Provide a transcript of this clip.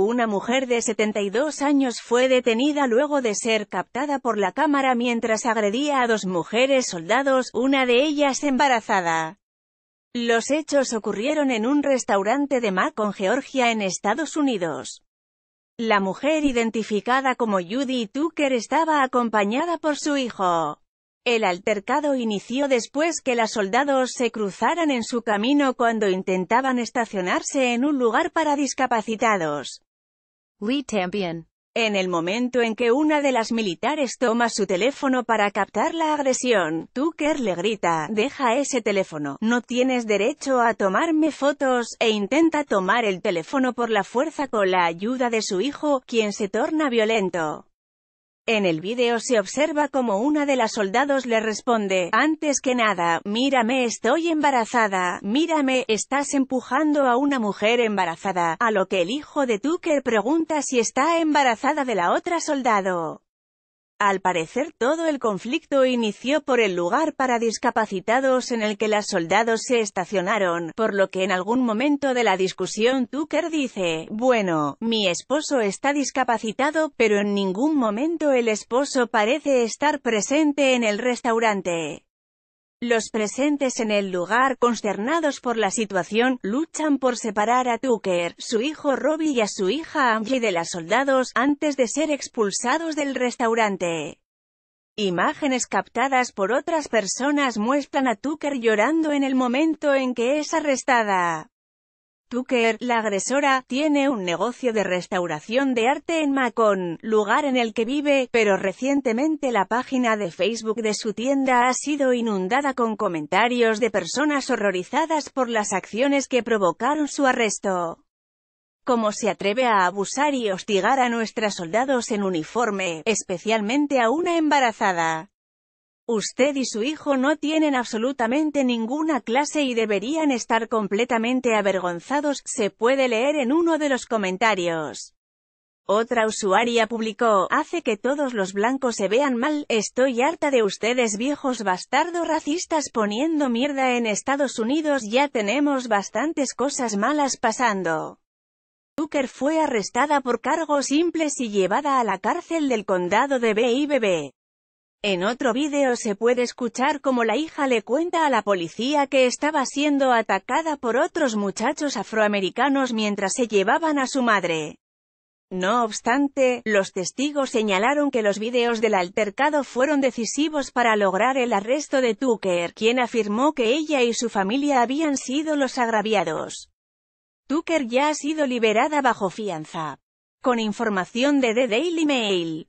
Una mujer de 72 años fue detenida luego de ser captada por la cámara mientras agredía a dos mujeres soldados, una de ellas embarazada. Los hechos ocurrieron en un restaurante de Macon, Georgia, en Estados Unidos. La mujer, identificada como Judy Tucker, estaba acompañada por su hijo. El altercado inició después que los soldados se cruzaran en su camino cuando intentaban estacionarse en un lugar para discapacitados. Lee también. En el momento en que una de las militares toma su teléfono para captar la agresión, Tucker le grita: "Deja ese teléfono, no tienes derecho a tomarme fotos", e intenta tomar el teléfono por la fuerza con la ayuda de su hijo, quien se torna violento. En el vídeo se observa como una de las soldados le responde: "Antes que nada, mírame, estoy embarazada, mírame, estás empujando a una mujer embarazada", a lo que el hijo de Tucker pregunta si está embarazada de la otra soldado. Al parecer todo el conflicto inició por el lugar para discapacitados en el que las soldados se estacionaron, por lo que en algún momento de la discusión Tucker dice: "Bueno, mi esposo está discapacitado", pero en ningún momento el esposo parece estar presente en el restaurante. Los presentes en el lugar, consternados por la situación, luchan por separar a Tucker, su hijo Robbie y a su hija Angie de los soldados, antes de ser expulsados del restaurante. Imágenes captadas por otras personas muestran a Tucker llorando en el momento en que es arrestada. Tucker, la agresora, tiene un negocio de restauración de arte en Macon, lugar en el que vive, pero recientemente la página de Facebook de su tienda ha sido inundada con comentarios de personas horrorizadas por las acciones que provocaron su arresto. "¿Cómo se atreve a abusar y hostigar a nuestros soldados en uniforme, especialmente a una embarazada? Usted y su hijo no tienen absolutamente ninguna clase y deberían estar completamente avergonzados", se puede leer en uno de los comentarios. Otra usuaria publicó: "Hace que todos los blancos se vean mal, estoy harta de ustedes viejos bastardos racistas poniendo mierda en Estados Unidos, ya tenemos bastantes cosas malas pasando". Tucker fue arrestada por cargos simples y llevada a la cárcel del condado de B.I.B.B. En otro vídeo se puede escuchar cómo la hija le cuenta a la policía que estaba siendo atacada por otros muchachos afroamericanos mientras se llevaban a su madre. No obstante, los testigos señalaron que los vídeos del altercado fueron decisivos para lograr el arresto de Tucker, quien afirmó que ella y su familia habían sido los agraviados. Tucker ya ha sido liberada bajo fianza. Con información de The Daily Mail.